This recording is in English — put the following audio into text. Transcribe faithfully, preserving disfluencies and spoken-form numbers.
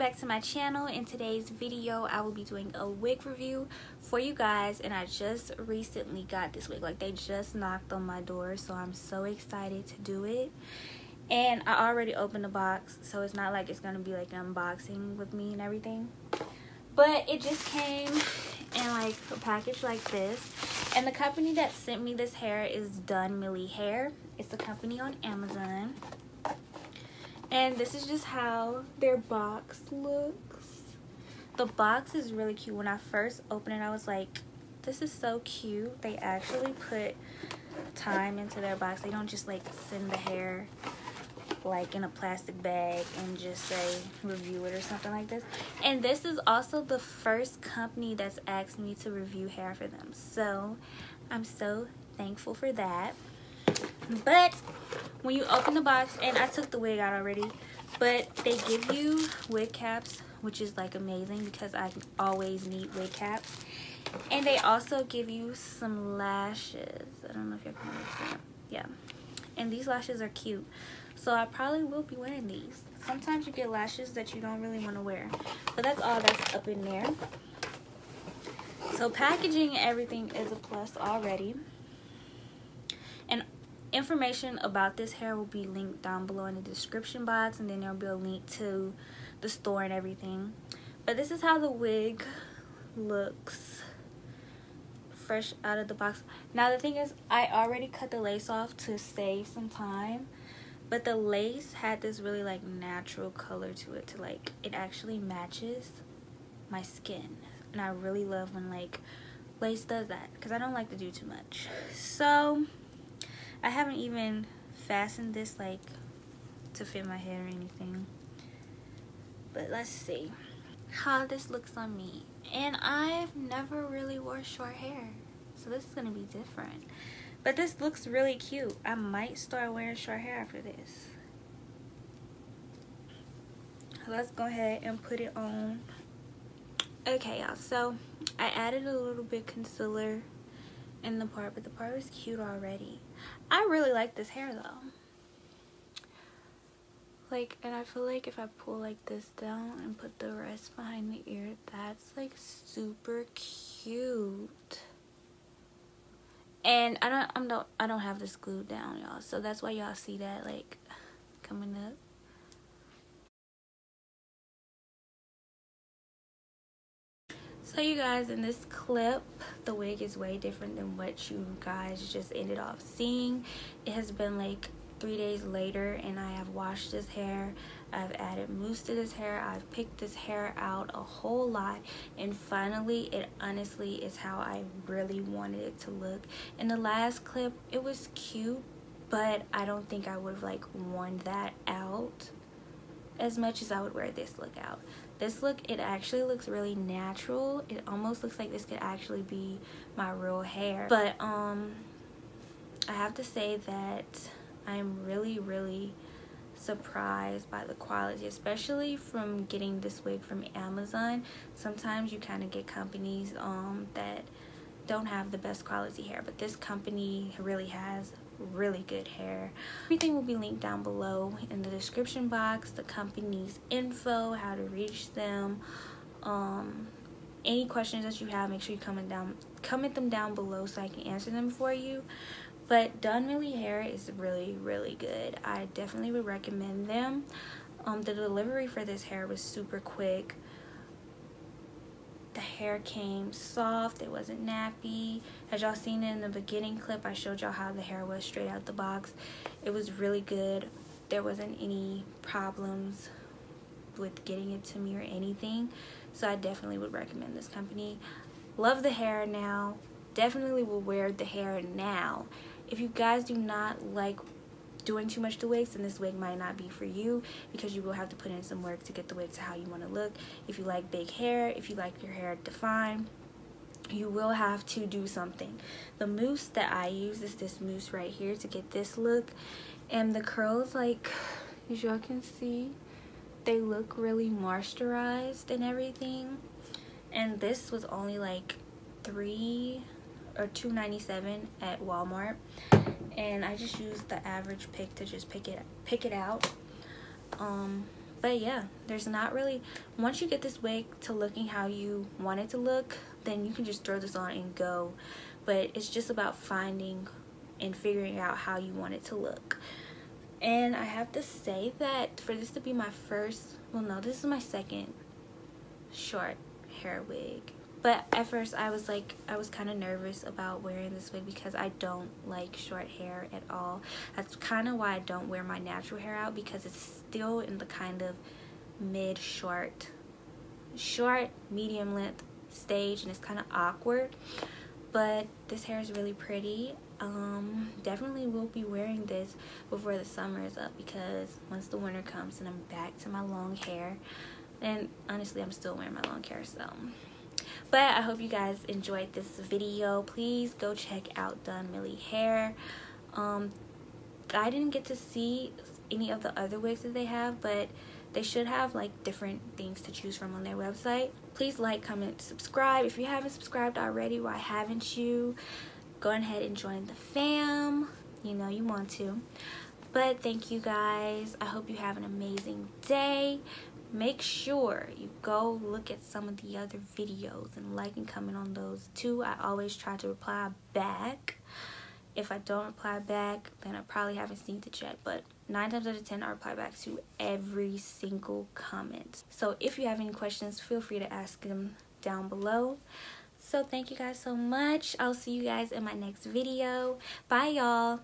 back to my channel. In today's video I will be doing a wig review for you guys, and I just recently got this wig. Like, they just knocked on my door, so I'm so excited to do it. And I already opened the box, so it's not like it's gonna be like an unboxing with me and everything, but it just came in like a package like this. And the company that sent me this hair is Donmily Hair. It's a company on Amazon. And this is just how their box looks. The box is really cute. When I first opened it, I was like, this is so cute. They actually put time into their box. They don't just like send the hair like in a plastic bag and just say review it or something like this. And this is also the first company that's asked me to review hair for them, so I'm so thankful for that. But when you open the box, and I took the wig out already, but they give you wig caps, which is like amazing because I always need wig caps. And they also give you some lashes. I don't know if y'all can understand. Yeah. And these lashes are cute, so I probably will be wearing these. Sometimes you get lashes that you don't really want to wear, but that's all that's up in there. So packaging and everything is a plus already. And information about this hair will be linked down below in the description box, and then there'll be a link to the store and everything. But this is how the wig looks fresh out of the box. Now the thing is, I already cut the lace off to save some time, but the lace had this really like natural color to it, to like it actually matches my skin, and I really love when like lace does that because I don't like to do too much. So I haven't even fastened this like to fit my head or anything, but let's see how this looks on me. And I've never really wore short hair, so this is gonna be different, but this looks really cute. I might start wearing short hair after this. Let's go ahead and put it on. Okay y'all, so I added a little bit concealer in the part, but the part was cute already. I really like this hair though. Like, and I feel like if I pull like this down and put the rest behind the ear, that's like super cute. And I don't, I'm don't, I don't have this glued down, y'all. So that's why y'all see that like coming up. So you guys, in this clip, the wig is way different than what you guys just ended off seeing. It has been like three days later, and I have washed this hair. I've added mousse to this hair. I've picked this hair out a whole lot, and finally, it honestly is how I really wanted it to look. In the last clip, it was cute, but I don't think I would have like worn that out as much as I would wear this look out. This look, it actually looks really natural. It almost looks like this could actually be my real hair. But um, I have to say that I'm really, really surprised by the quality, especially from getting this wig from Amazon. Sometimes you kind of get companies um, that don't have the best quality hair, but this company really has really good hair. Everything will be linked down below in the description box, the company's info, how to reach them. Um, any questions that you have, make sure you comment down, comment them down below so I can answer them for you. But Donmily Hair is really, really good. I definitely would recommend them. Um, the delivery for this hair was super quick. The hair came soft, it wasn't nappy. As y'all seen in the beginning clip, I showed y'all how the hair was straight out the box. It was really good. There wasn't any problems with getting it to me or anything. So I definitely would recommend this company. Love the hair now. Definitely will wear the hair now. If you guys do not like doing too much to wigs, then this wig might not be for you, because you will have to put in some work to get the wig to how you want to look. If you like big hair, if you like your hair defined, you will have to do something. The mousse that I use is this mousse right here to get this look, and the curls, like as y'all can see, they look really moisturized and everything. And this was only like three or two ninety-seven at Walmart, and I just used the average pick to just pick it pick it out. Um But yeah, there's not really, once you get this wig to looking how you want it to look, then you can just throw this on and go. But it's just about finding and figuring out how you want it to look. And I have to say that for this to be my first, well no, this is my second short hair wig. But at first I was like, I was kind of nervous about wearing this wig because I don't like short hair at all. That's kind of why I don't wear my natural hair out, because it's still in the kind of mid short, short, medium length stage, and it's kind of awkward. But this hair is really pretty. Um, definitely will be wearing this before the summer is up, because once the winter comes and I'm back to my long hair, and honestly I'm still wearing my long hair, so. But I hope you guys enjoyed this video. Please go check out Donmily Hair. Um, I didn't get to see any of the other wigs that they have, but they should have like different things to choose from on their website. Please like, comment, subscribe. If you haven't subscribed already, why haven't you? Go ahead and join the fam. You know you want to. But thank you guys. I hope you have an amazing day. Make sure you go look at some of the other videos and like and comment on those too. I always try to reply back. If I don't reply back, then I probably haven't seen it yet, but nine times out of ten I reply back to every single comment. So if you have any questions, feel free to ask them down below. So thank you guys so much. I'll see you guys in my next video. Bye y'all.